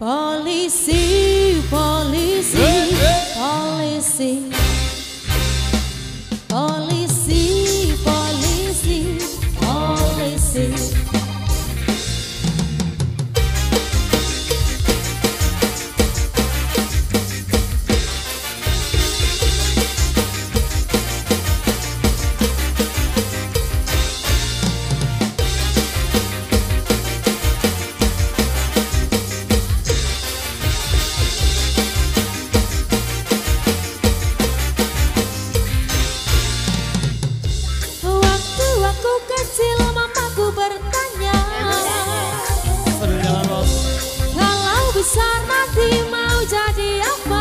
Polisi, polisi, polisi, polisi, polisi, polisi. Besar nanti mau jadi apa?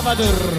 Badur.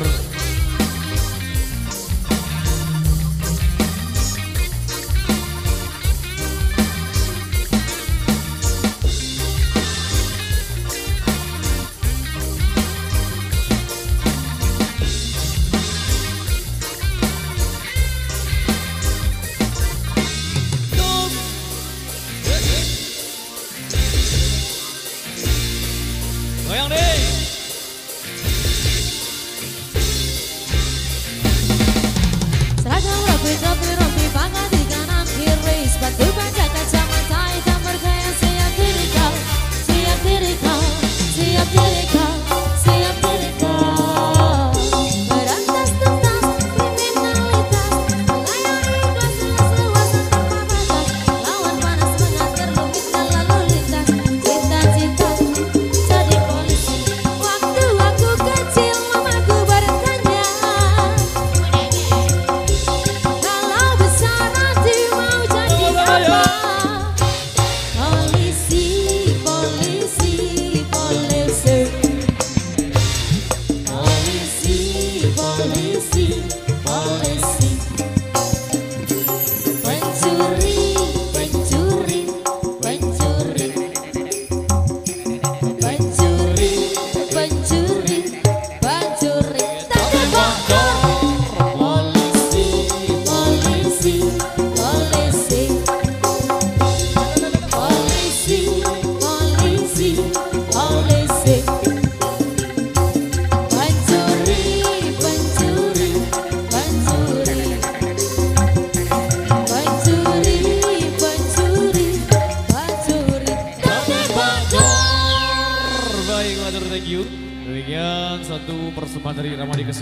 Demikian satu persembahan dari Ramadi Kesempatan.